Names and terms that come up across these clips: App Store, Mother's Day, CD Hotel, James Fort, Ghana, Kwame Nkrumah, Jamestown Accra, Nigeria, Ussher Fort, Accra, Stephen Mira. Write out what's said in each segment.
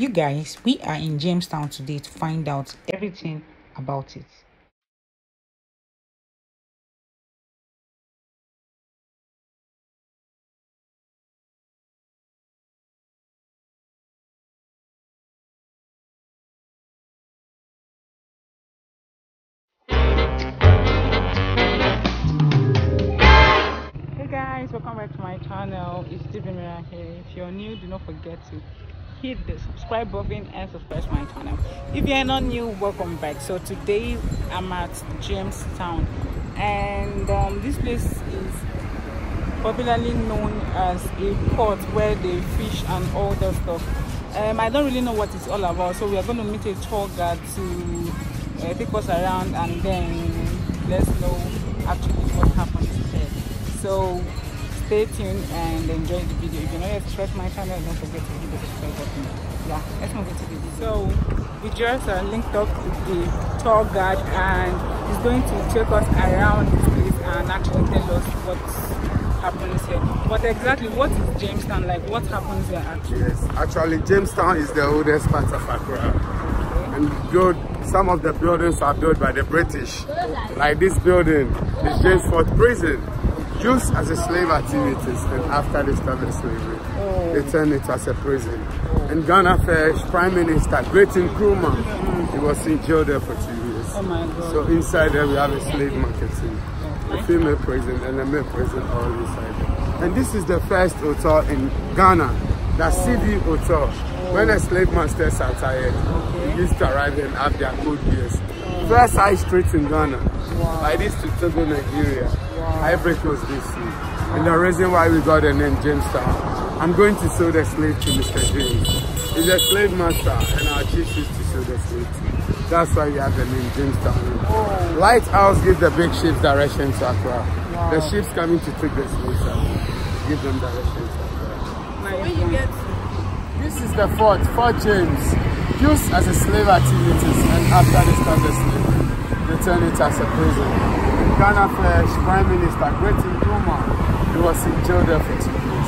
You guys, we are in Jamestown today to find out everything about it. Welcome back to my channel. It's Stephen Mira here. If you're new, do not forget to hit the subscribe button and subscribe to my channel. If you're not new, welcome back. So today I'm at Jamestown, and this place is popularly known as a port where they fish and all that stuff. I don't really know what it's all about, so we are going to meet a tour guide to take us around, and then let's know actually what happens here. So stay tuned and enjoy the video. If you're not yet subscribed to my channel, don't forget to hit the subscribe button. Yeah, let's move into the video. So we just linked up to the tour guide, and he's going to take us around this place and actually tell us what happens here. But exactly what is Jamestown like? What happens here actually? Yes, actually Jamestown is the oldest part of Accra. Okay. And some of the buildings are built by the British. Like this building, the James Fort prison. Used as a slave activities, and after they started slavery, they turned it as a prison. And Ghana first Prime Minister, Kwame Nkrumah, he was in jail there for 2 years. Oh my God. So inside there we have a slave market, a female prison and a male prison all inside there. And this is the first hotel in Ghana, that CD Hotel. When the slave masters are tired, they used to arrive and have their good years. First high street in Ghana, like this to Togo, Nigeria. Ivory Coast BC. And the reason why we got the name Jamestown, I'm going to sell the slave to Mr. James. He's a slave master, and our chief used to sell the slave to. That's why we have the name Jamestown. Lighthouse gives the big ships direction to Accra. The ships coming to take the slaves out, give them direction to Accra. Where you get to? This is the fort, Fort James. Used as a slave activities, and after they start the slavery, they turn it as a prison. Ghana first Prime Minister, Kwame Nkrumah, he was in jail there for 2 years.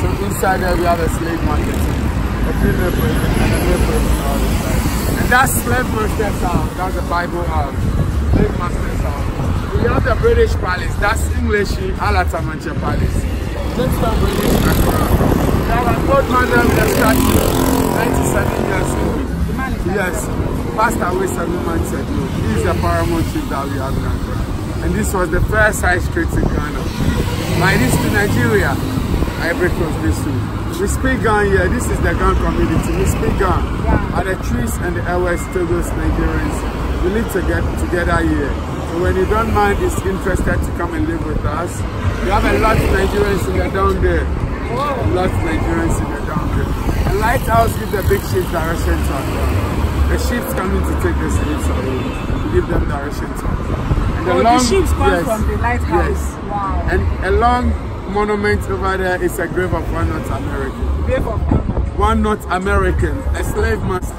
So inside there we have a slave market, a female prison and a male prison all inside. And that's slave masters house, that's the Bible house, slave masters house. We have the British palace, that's English Alatamanche Palace. That's the British background. We have an old man there with a statue, 97 years old. Yes, passed away 7 months ago. He's the paramount chief that we have now. And this was the first high street in Ghana. Like this to Nigeria, Ivory Coast BC. We speak Ghan here, this is the Ghan community. We speak Ghan. Are the trees and the airways, Togos, Nigerians. We live together here. So when you don't mind, it's interested to come and live with us. We have a lot of Nigerians in the down there. A lot of Nigerians in the down there. And Lighthouse gives the big ship direction to Accra. The ships coming to take the slaves away. Give them direction to Accra. The ships come from the lighthouse. Yes. Wow. And a long monument over there is a grave of one North American. Grave of one North American, a slave master.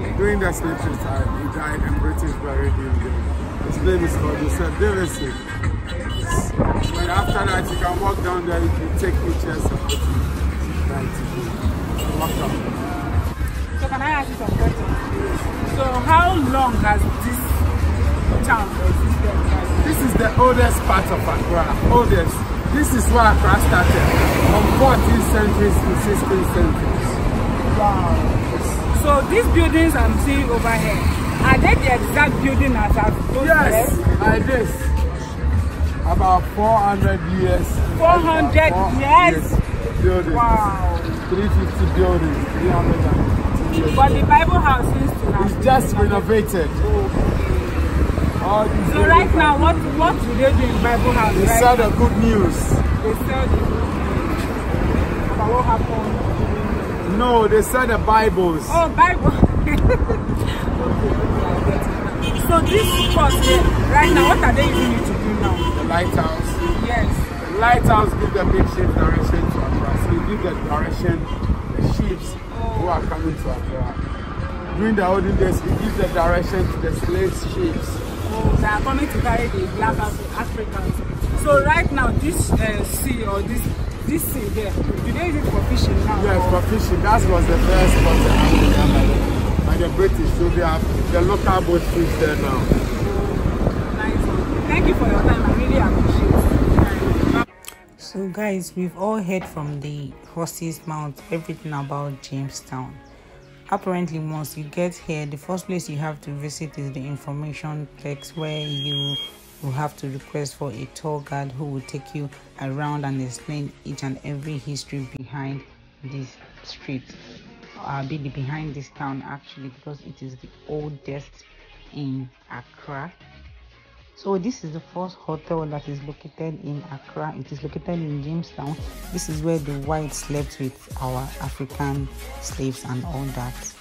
Okay. During the slave trade, he died and British buried him there. His name is called Ussher Fort. But after that, you can walk down there, you can take pictures of what you like to do. Walk down. So can I ask you some questions? So how long has this town existed? This is the oldest part of Accra. Oldest. This is where Accra started, from 14th centuries to 16th centuries. Wow. So these buildings I'm seeing over here, are they the exact building that have those? Yes, like this. About 400 years. 400 years? Buildings. Wow. 350 buildings. 350 years. But the Bible house is to it's just renovated. So right now, what do they do in Bible House? They sell the good news. They sell the good news. But what happened? No, they sell the Bibles. Oh, Bible. So this spot here, right now, what are they using it to do now? The lighthouse. Yes. The lighthouse gives the big ship direction to Accra. So you give the direction, the ships who are coming to Accra. During the olden days, we give the direction to the slave ships. They are coming to carry the black Africans. So right now, this sea or this sea here, do they use it for fishing now? Yes, for fishing. That was the first spot. so we have the local boat trips there now. Nice one. Thank you for your time. I really appreciate it. So guys, we've all heard from the horse's mouth everything about Jamestown. Apparently, once you get here, the first place you have to visit is the information desk, where you will have to request for a tour guide who will take you around and explain each and every history behind this street, behind this town actually, because it is the oldest in Accra. So this is the first hotel that is located in Accra. It is located in Jamestown. This is where the whites slept with our African slaves and all that.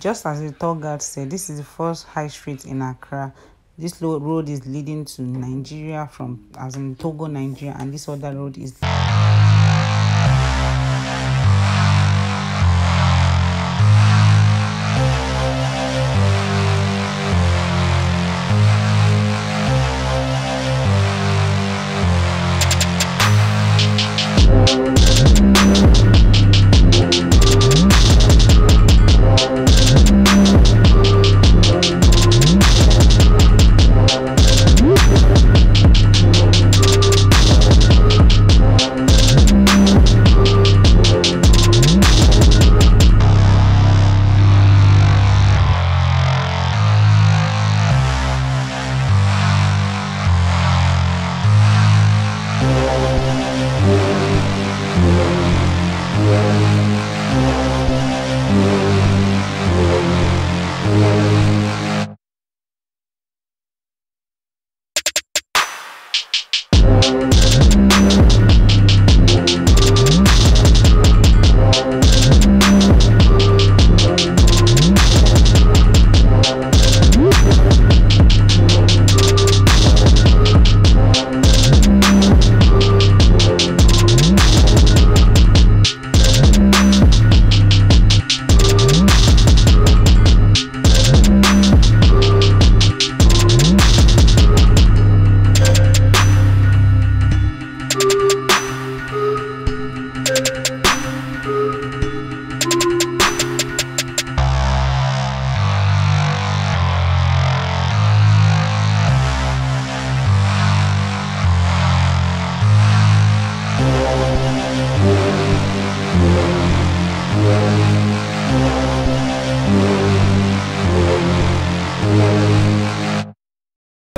Just as the tour guide said, this is the first high street in Accra. This road is leading to Nigeria, as in Togo, Nigeria, and this other road is...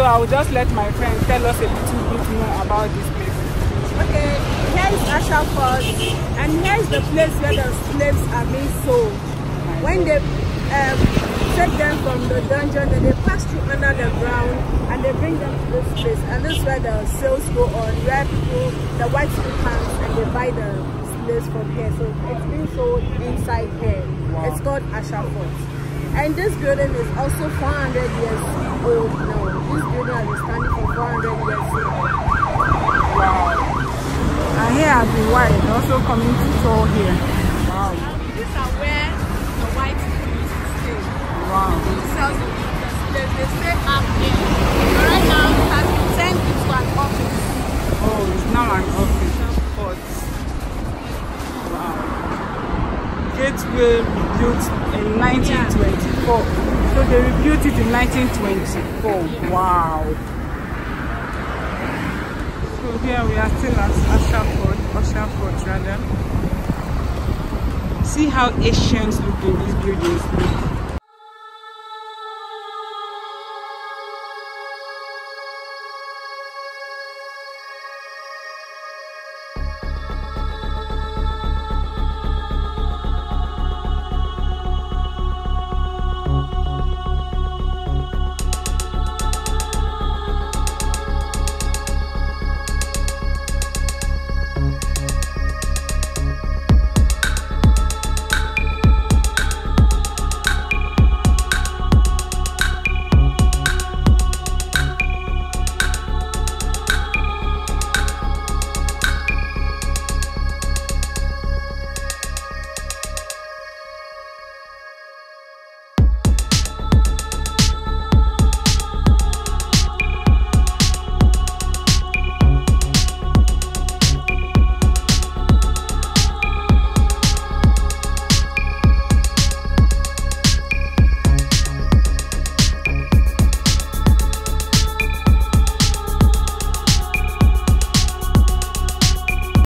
I will just let my friend tell us a little bit more about this place. Okay, here is Ussher Fort, and here is the place where the slaves are being sold. When they take them from the dungeon, then they pass through under the ground and they bring them to this place. And this is where the sales go on, where people, the white people come and they buy the slaves from here. So it's being sold inside here. Wow. It's called Ussher Fort. And this building is also 400 years old now. This building has been standing for 400 years old. Wow. And here are the whites also coming to tour here. Wow. These are where the whites used to stay. Wow. They sell the slaves. They stay up here. Right now it has been turned into an office. Oh, it's now an office. Wow. Gateway. Built in 1924, yeah. So they rebuilt it in 1924. Wow! So here we are still at Ussher Fort rather. See how ancient looking these buildings look.